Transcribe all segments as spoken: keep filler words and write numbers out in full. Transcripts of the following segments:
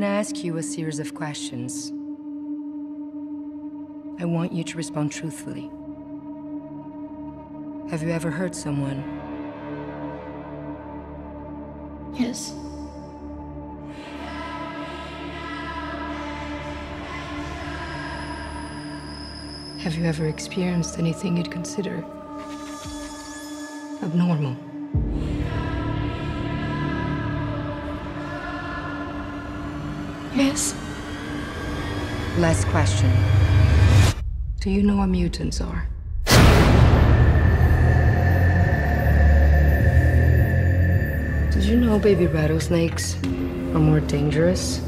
gonna ask you a series of questions. I want you to respond truthfully. Have you ever hurt someone? Yes. Have you ever experienced anything you'd consider abnormal? Yes. Last question. Do you know what mutants are? Did you know baby rattlesnakes are more dangerous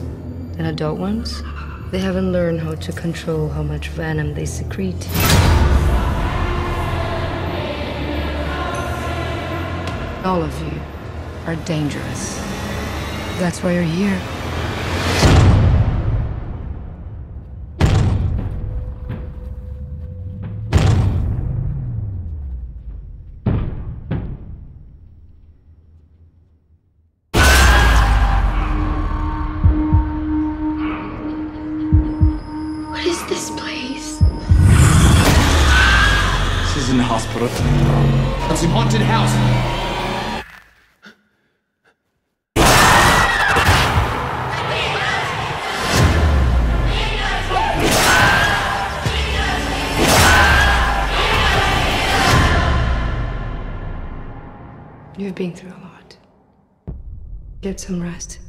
than adult ones? They haven't learned how to control how much venom they secrete. All of you are dangerous. That's why you're here. This place? This isn't a hospital. It's a haunted house. You've been through a lot. Get some rest.